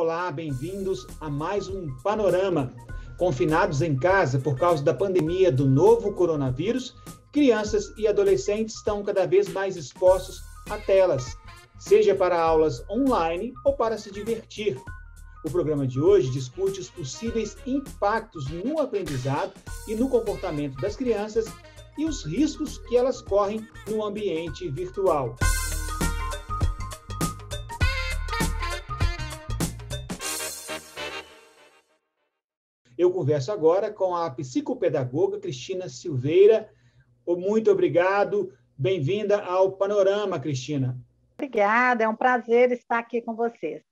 Olá, bem-vindos a mais um Panorama. Confinados em casa por causa da pandemia do novo coronavírus, crianças e adolescentes estão cada vez mais expostos a telas, seja para aulas online ou para se divertir. O programa de hoje discute os possíveis impactos no aprendizado e no comportamento das crianças e os riscos que elas correm no ambiente virtual. Eu converso agora com a psicopedagoga Cristina Silveira. Muito obrigado. Bem-vinda ao Panorama, Cristina. Obrigada, é um prazer estar aqui com vocês.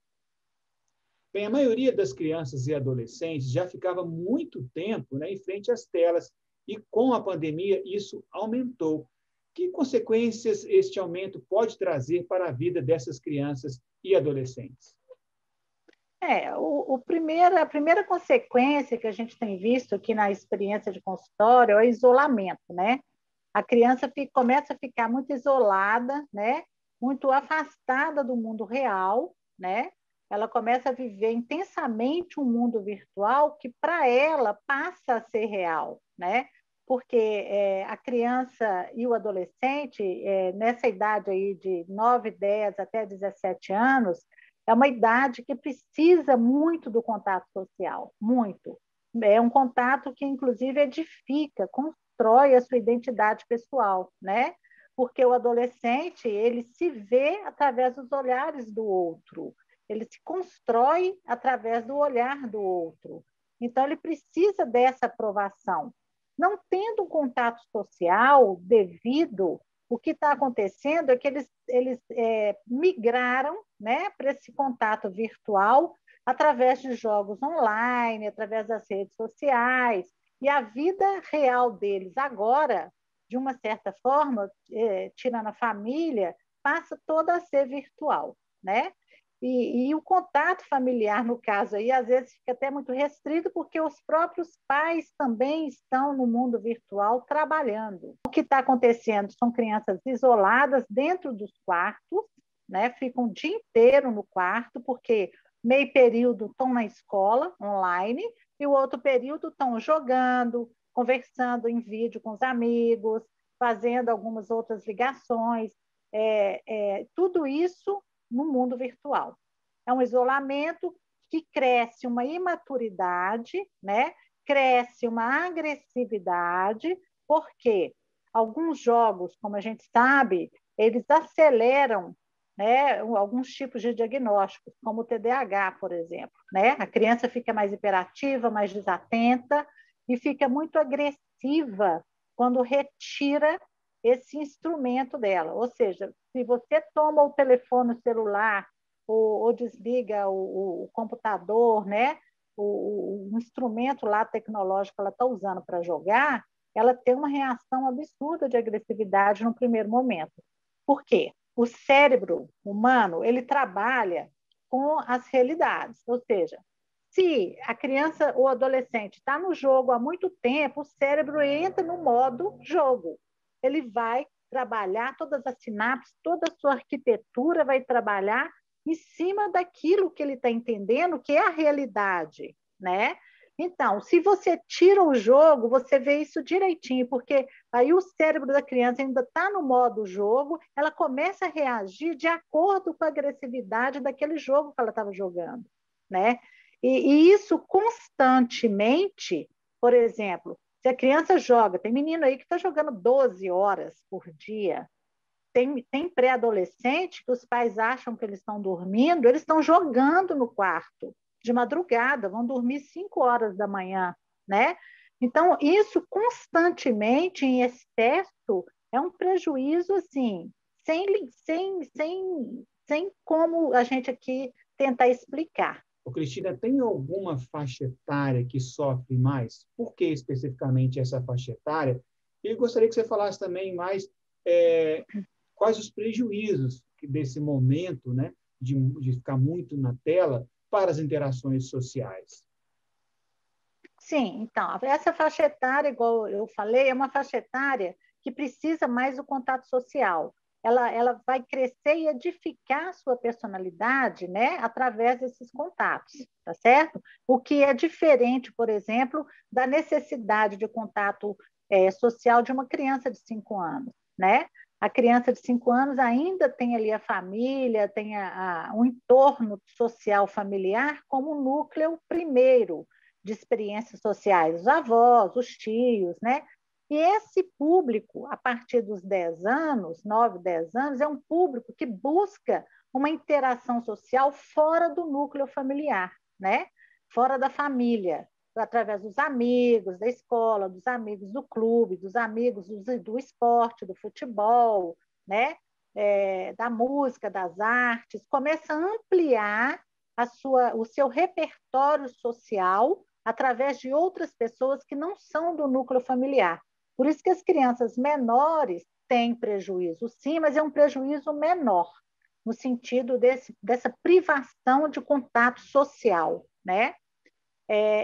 Bem, a maioria das crianças e adolescentes já ficava muito tempo, né, em frente às telas e com a pandemia isso aumentou. Que consequências este aumento pode trazer para a vida dessas crianças e adolescentes? A primeira consequência que a gente tem visto aqui na experiência de consultório é o isolamento, né? A criança começa a ficar muito isolada, né? Muito afastada do mundo real, né? Ela começa a viver intensamente um mundo virtual que, para ela, passa a ser real, né? Porque a criança e o adolescente, nessa idade aí de 9, 10 até 17 anos, é uma idade que precisa muito do contato social, muito. É um contato que, inclusive, edifica, constrói a sua identidade pessoal, né? Porque o adolescente, ele se vê através dos olhares do outro, ele se constrói através do olhar do outro. Então, ele precisa dessa aprovação. Não tendo um contato social devido, o que está acontecendo é que eles migraram, né, para esse contato virtual através de jogos online, através das redes sociais. E a vida real deles agora, de uma certa forma, tirando a família, passa toda a ser virtual, né? E o contato familiar, no caso, aí, às vezes fica até muito restrito, porque os próprios pais também estão no mundo virtual trabalhando. O que está acontecendo? São crianças isoladas dentro dos quartos, né? Ficam o dia inteiro no quarto, porque meio período estão na escola, online, e o outro período estão jogando, conversando em vídeo com os amigos, fazendo algumas outras ligações. Tudo isso no mundo virtual. É um isolamento que cresce uma imaturidade, né? Cresce uma agressividade, porque alguns jogos, como a gente sabe, eles aceleram, né, alguns tipos de diagnósticos, como o TDAH, por exemplo, né? A criança fica mais hiperativa, mais desatenta e fica muito agressiva quando retira esse instrumento dela. Ou seja, se você toma o telefone celular ou desliga o computador, né? O instrumento lá tecnológico que ela está usando para jogar, ela tem uma reação absurda de agressividade no primeiro momento. Por quê? O cérebro humano, ele trabalha com as realidades. Ou seja, se a criança ou adolescente está no jogo há muito tempo, o cérebro entra no modo jogo. Ele vai trabalhar todas as sinapses, toda a sua arquitetura vai trabalhar em cima daquilo que ele está entendendo, que é a realidade, né? Então, se você tira o jogo, você vê isso direitinho, porque aí o cérebro da criança ainda está no modo jogo, ela começa a reagir de acordo com a agressividade daquele jogo que ela estava jogando, né? E isso constantemente, por exemplo, se a criança joga, tem menino aí que está jogando 12 horas por dia, tem pré-adolescente que os pais acham que eles estão dormindo, eles estão jogando no quarto, de madrugada, vão dormir 5 horas da manhã, né? Então, isso constantemente, em excesso, é um prejuízo, assim, sem como a gente aqui tentar explicar. Ô, Cristina, tem alguma faixa etária que sofre mais? Por que especificamente essa faixa etária? E gostaria que você falasse também mais quais os prejuízos desse momento, né, de ficar muito na tela para as interações sociais. Sim, então, essa faixa etária, igual eu falei, é uma faixa etária que precisa mais do contato social. ela vai crescer e edificar a sua personalidade, né, através desses contatos, tá certo? O que é diferente, por exemplo, da necessidade de contato social de uma criança de 5 anos, né? A criança de 5 anos ainda tem ali a família, tem o entorno social familiar como núcleo primeiro de experiências sociais, os avós, os tios, né? E esse público, a partir dos 10 anos, 9, 10 anos, é um público que busca uma interação social fora do núcleo familiar, né? Fora da família, através dos amigos, da escola, dos amigos do clube, dos amigos do esporte, do futebol, né? Da música, das artes. Começa a ampliar o seu repertório social através de outras pessoas que não são do núcleo familiar. Por isso que as crianças menores têm prejuízo, sim, mas é um prejuízo menor, no sentido dessa privação de contato social, né?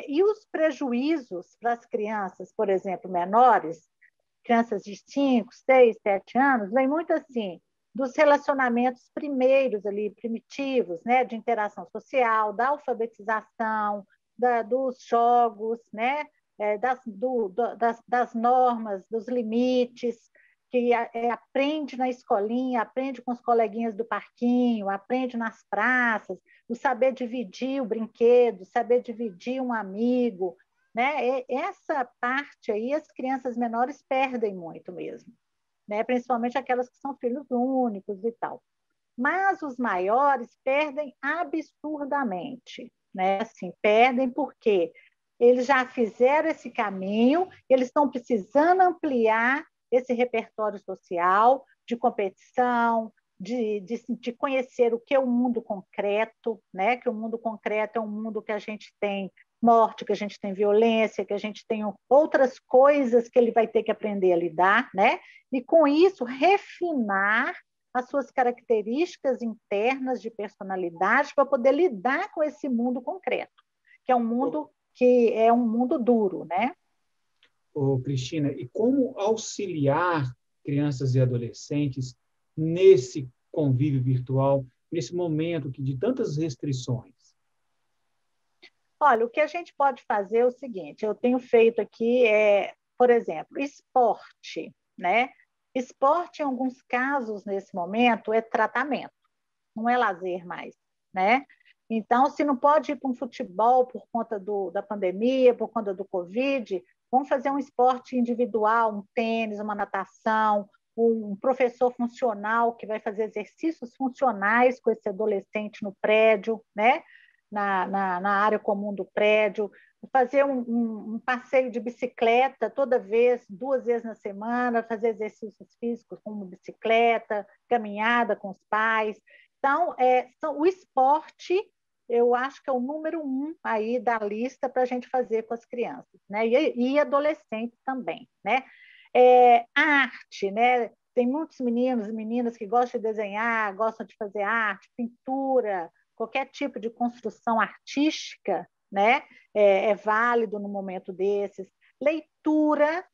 E os prejuízos para as crianças, por exemplo, menores, crianças de 5, 6, 7 anos, vem muito assim, dos relacionamentos primeiros ali, primitivos, né? De interação social, da alfabetização, dos jogos, né? Das normas, dos limites, que aprende na escolinha, aprende com os coleguinhas do parquinho, aprende nas praças, o saber dividir o brinquedo, saber dividir um amigo, né? Essa parte aí as crianças menores perdem muito mesmo, né? Principalmente aquelas que são filhos únicos e tal. Mas os maiores perdem absurdamente, né? Assim, perdem porque eles já fizeram esse caminho, eles estão precisando ampliar esse repertório social de competição, de conhecer o que é o mundo concreto, né? Que o mundo concreto é um mundo que a gente tem morte, que a gente tem violência, que a gente tem outras coisas que ele vai ter que aprender a lidar, né? E com isso refinar as suas características internas de personalidade para poder lidar com esse mundo concreto, que é um mundo duro, né? Ô, Cristina, e como auxiliar crianças e adolescentes nesse convívio virtual, nesse momento de tantas restrições? Olha, o que a gente pode fazer é o seguinte, eu tenho feito aqui, por exemplo, esporte, né? Esporte, em alguns casos, nesse momento, é tratamento, não é lazer mais, né? Então, se não pode ir para um futebol por conta da pandemia, por conta do Covid, vamos fazer um esporte individual, um tênis, uma natação, um professor funcional que vai fazer exercícios funcionais com esse adolescente no prédio, né? Na área comum do prédio, fazer um passeio de bicicleta toda vez, 2 vezes na semana, fazer exercícios físicos como bicicleta, caminhada com os pais. Então, o esporte, eu acho que é o número 1 aí da lista para a gente fazer com as crianças, né? E adolescentes também, né? Arte, né? Tem muitos meninos e meninas que gostam de desenhar, gostam de fazer arte, pintura, qualquer tipo de construção artística, né? É válido no momento desses. Leitura,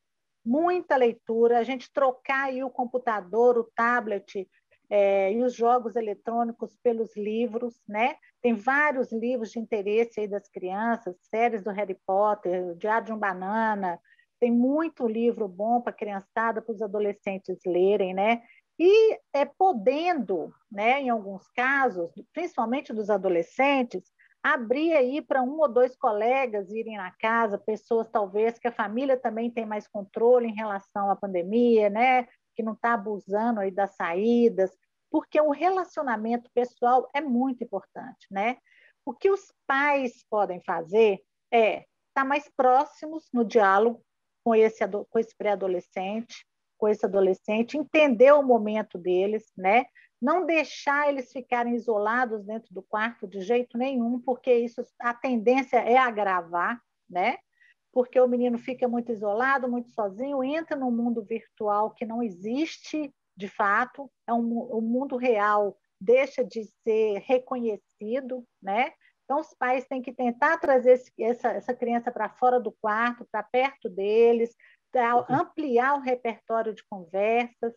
muita leitura, a gente trocar aí o computador, o tablet, e os jogos eletrônicos pelos livros, né? Tem vários livros de interesse aí das crianças, séries do Harry Potter, Diário de um Banana, tem muito livro bom para a criançada, para os adolescentes lerem, né? E podendo, né, em alguns casos, principalmente dos adolescentes, abrir aí para 1 ou 2 colegas irem na casa, pessoas talvez que a família também tem mais controle em relação à pandemia, né? Que não está abusando aí das saídas, porque o relacionamento pessoal é muito importante, né? O que os pais podem fazer é estar mais próximos no diálogo com esse pré-adolescente, com esse adolescente, entender o momento deles, né? Não deixar eles ficarem isolados dentro do quarto de jeito nenhum, porque isso, a tendência é agravar, né? Porque o menino fica muito isolado, muito sozinho, entra num mundo virtual que não existe de fato, o mundo real deixa de ser reconhecido, né? Então, os pais têm que tentar trazer essa criança para fora do quarto, para perto deles, ampliar o repertório de conversas,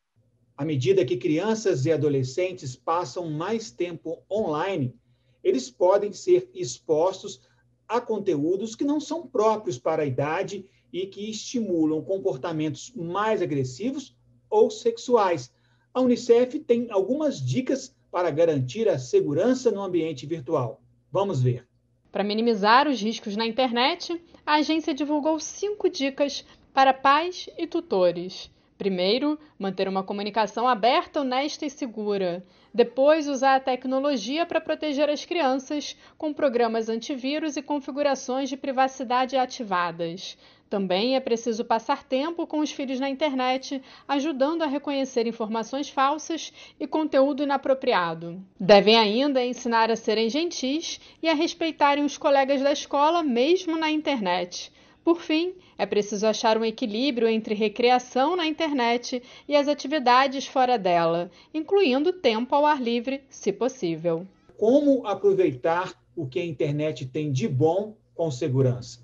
À medida que crianças e adolescentes passam mais tempo online, eles podem ser expostos a conteúdos que não são próprios para a idade e que estimulam comportamentos mais agressivos ou sexuais. A Unicef tem algumas dicas para garantir a segurança no ambiente virtual. Vamos ver. Para minimizar os riscos na internet, a agência divulgou 5 dicas para pais e tutores. Primeiro, manter uma comunicação aberta, honesta e segura. Depois, usar a tecnologia para proteger as crianças, com programas antivírus e configurações de privacidade ativadas. Também é preciso passar tempo com os filhos na internet, ajudando a reconhecer informações falsas e conteúdo inapropriado. Devem ainda ensinar a serem gentis e a respeitarem os colegas da escola, mesmo na internet. Por fim, é preciso achar um equilíbrio entre recreação na internet e as atividades fora dela, incluindo tempo ao ar livre, se possível. Como aproveitar o que a internet tem de bom com segurança?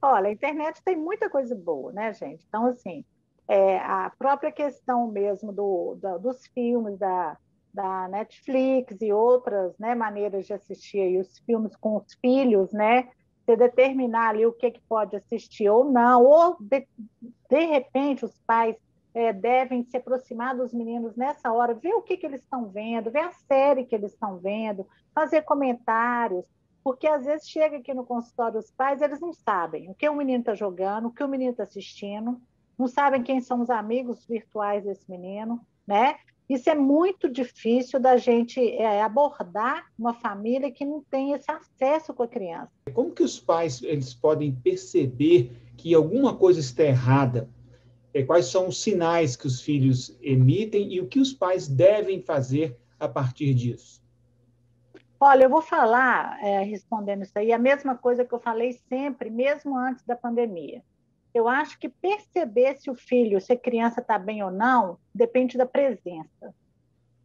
Olha, a internet tem muita coisa boa, né, gente? Então, assim, a própria questão mesmo dos filmes, da Netflix e outras, né, maneiras de assistir aí os filmes com os filhos, né? Você determinar ali o que pode assistir ou não, ou de repente os pais devem se aproximar dos meninos nessa hora, ver o que eles estão vendo, ver a série que eles estão vendo, fazer comentários, porque às vezes chega aqui no consultório os pais, eles não sabem o que o menino está jogando, o que o menino está assistindo, não sabem quem são os amigos virtuais desse menino, né? Isso é muito difícil da gente abordar uma família que não tem esse acesso com a criança. Como que os pais eles podem perceber que alguma coisa está errada? Quais são os sinais que os filhos emitem e o que os pais devem fazer a partir disso? Olha, eu vou falar, respondendo isso aí, a mesma coisa que eu falei sempre, mesmo antes da pandemia. Eu acho que perceber se o filho, se a criança está bem ou não, depende da presença,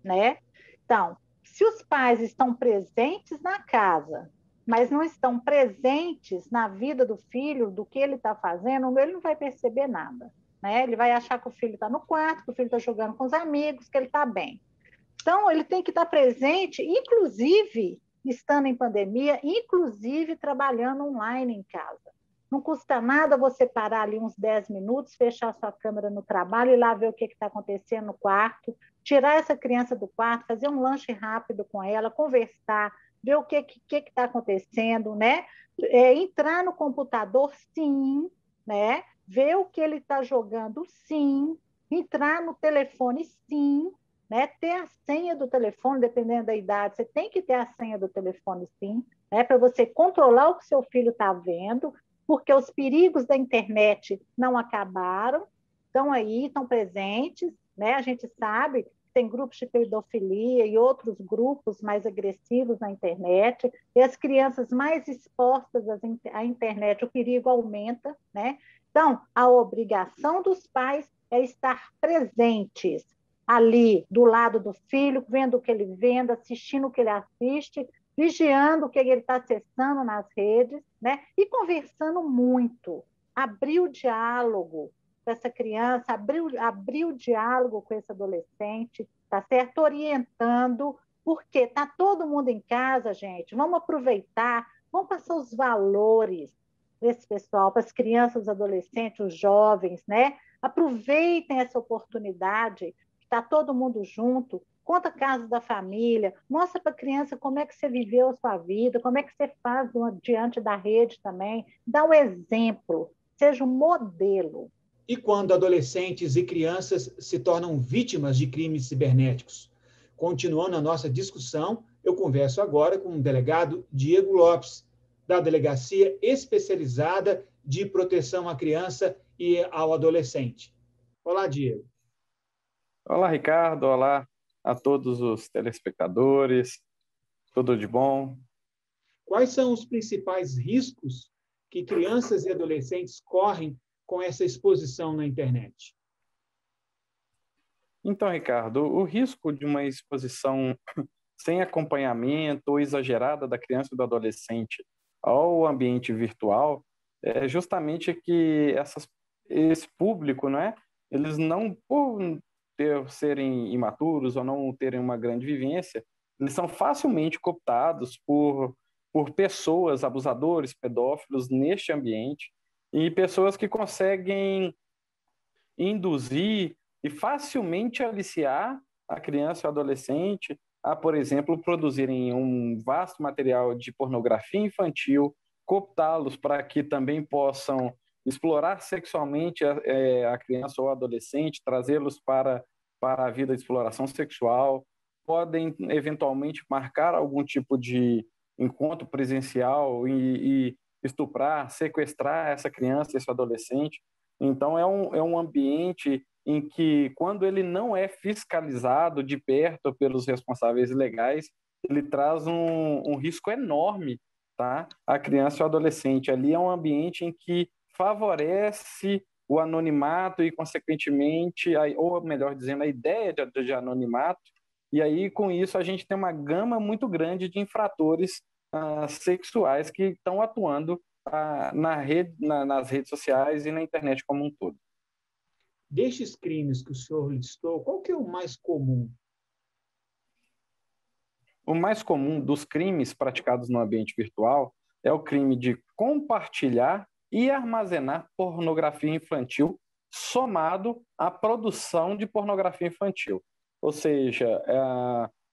né? Então, se os pais estão presentes na casa, mas não estão presentes na vida do filho, do que ele está fazendo, ele não vai perceber nada, né? Ele vai achar que o filho está no quarto, que o filho está jogando com os amigos, que ele está bem. Então, ele tem que estar presente, inclusive estando em pandemia, inclusive trabalhando online em casa. Não custa nada você parar ali uns 10 minutos, fechar sua câmera no trabalho e lá ver o que está acontecendo no quarto, tirar essa criança do quarto, fazer um lanche rápido com ela, conversar, ver o que está acontecendo, né? Entrar no computador, sim, né? Ver o que ele está jogando, sim. Entrar no telefone, sim, né? Ter a senha do telefone, dependendo da idade, você tem que ter a senha do telefone, sim, né? Para você controlar o que seu filho está vendo, porque os perigos da internet não acabaram, estão aí, estão presentes, né? A gente sabe que tem grupos de pedofilia e outros grupos mais agressivos na internet, e as crianças mais expostas à internet, o perigo aumenta, né? Então, a obrigação dos pais é estar presentes ali, do lado do filho, vendo o que ele vende, assistindo o que ele assiste, vigiando o que ele está acessando nas redes, né? E conversando muito, abrir o diálogo com essa criança, abrir o diálogo com esse adolescente, tá certo? Orientando, porque está todo mundo em casa, gente, vamos aproveitar, vamos passar os valores para esse pessoal, para as crianças, os adolescentes, os jovens, né? Aproveitem essa oportunidade, está todo mundo junto, conta casos da família, mostra para a criança como é que você viveu a sua vida, como é que você faz diante da rede também, dá um exemplo, seja um modelo. E quando adolescentes e crianças se tornam vítimas de crimes cibernéticos? Continuando a nossa discussão, eu converso agora com o delegado Diego Lopes, da Delegacia Especializada de Proteção à Criança e ao Adolescente. Olá, Diego. Olá, Ricardo. Olá a todos os telespectadores, tudo de bom? Quais são os principais riscos que crianças e adolescentes correm com essa exposição na internet? Então, Ricardo, o risco de uma exposição sem acompanhamento ou exagerada da criança e do adolescente ao ambiente virtual é justamente que esse público, não é? Eles não serem imaturos ou não terem uma grande vivência, eles são facilmente cooptados por pessoas, abusadores, pedófilos neste ambiente, e pessoas que conseguem induzir e facilmente aliciar a criança e o adolescente a, por exemplo, produzirem um vasto material de pornografia infantil, cooptá-los para que também possam explorar sexualmente a criança ou adolescente, trazê-los para a vida de exploração sexual, podem eventualmente marcar algum tipo de encontro presencial e estuprar, sequestrar essa criança, esse adolescente. Então, é um ambiente em que, quando ele não é fiscalizado de perto pelos responsáveis legais, ele traz um risco enorme, tá? A criança e o adolescente. Ali é um ambiente em que favorece o anonimato e, consequentemente, ou melhor dizendo, a ideia de anonimato, e aí, com isso, a gente tem uma gama muito grande de infratores sexuais que estão atuando nas redes sociais e na internet como um todo. Destes crimes que o senhor listou, qual que é o mais comum? O mais comum dos crimes praticados no ambiente virtual é o crime de compartilhar e armazenar pornografia infantil somado à produção de pornografia infantil. Ou seja,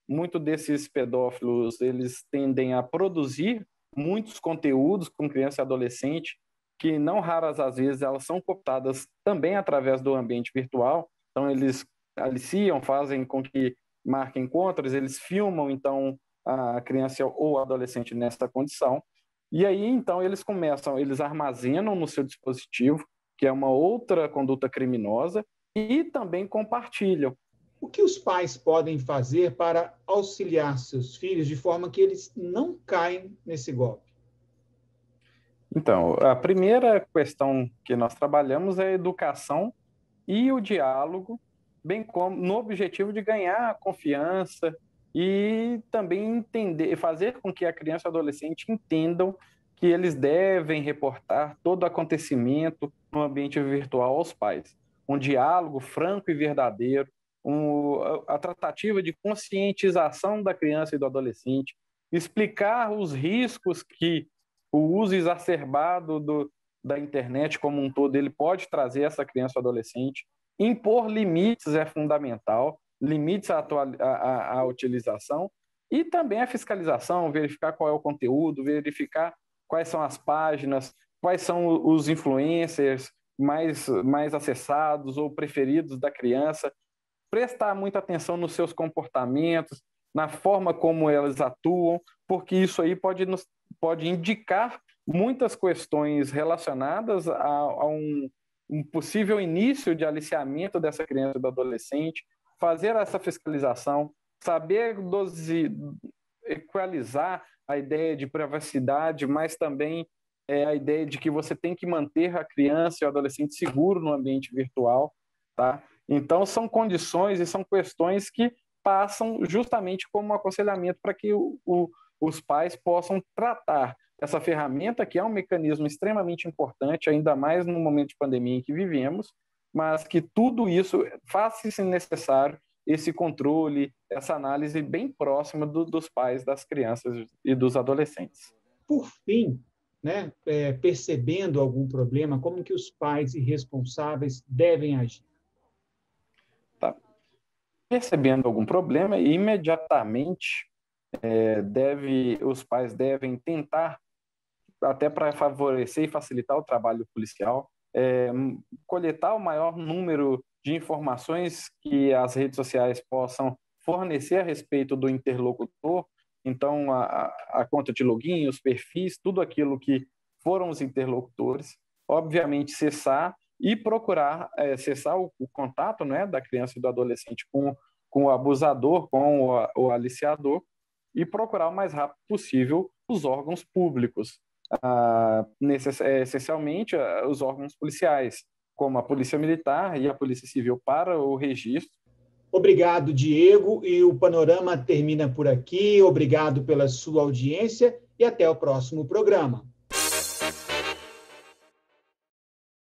muito desses pedófilos, eles tendem a produzir muitos conteúdos com criança e adolescente, que não raras às vezes elas são cooptadas também através do ambiente virtual. Então, eles aliciam, fazem com que marquem encontros, eles filmam, então, a criança ou adolescente nessa condição. E aí, então, eles armazenam no seu dispositivo, que é uma outra conduta criminosa, e também compartilham. O que os pais podem fazer para auxiliar seus filhos de forma que eles não caem nesse golpe? Então, a primeira questão que nós trabalhamos é a educação e o diálogo, bem como no objetivo de ganhar confiança e também fazer com que a criança e o adolescente entendam que eles devem reportar todo acontecimento no ambiente virtual aos pais. Um diálogo franco e verdadeiro, a tratativa de conscientização da criança e do adolescente, explicar os riscos que o uso exacerbado da internet como um todo ele pode trazer a essa criança ou adolescente, impor limites é fundamental, limites à utilização e também a fiscalização, verificar qual é o conteúdo, verificar quais são as páginas, quais são os influencers mais acessados ou preferidos da criança, prestar muita atenção nos seus comportamentos, na forma como elas atuam, porque isso aí pode indicar muitas questões relacionadas a um possível início de aliciamento dessa criança e do adolescente, fazer essa fiscalização, saber equalizar a ideia de privacidade, mas também a ideia de que você tem que manter a criança e o adolescente seguro no ambiente virtual, tá? Então, são condições e são questões que passam justamente como um aconselhamento para que os pais possam tratar essa ferramenta, que é um mecanismo extremamente importante, ainda mais no momento de pandemia em que vivemos, mas que tudo isso faça-se necessário, esse controle, essa análise bem próxima dos pais, das crianças e dos adolescentes. Por fim, né, percebendo algum problema, como que os pais e responsáveis devem agir? Percebendo algum problema, imediatamente os pais devem tentar, até para favorecer e facilitar o trabalho policial, coletar o maior número de informações que as redes sociais possam fornecer a respeito do interlocutor. Então, a conta de login, os perfis, tudo aquilo que foram os interlocutores. Obviamente, cessar e procurar cessar o contato, né, da criança e do adolescente com o abusador, com o aliciador, e procurar o mais rápido possível os órgãos públicos, essencialmente os órgãos policiais, como a Polícia Militar e a Polícia Civil, para o registro. Obrigado, Diego, e o Panorama termina por aqui. Obrigado pela sua audiência e até o próximo programa.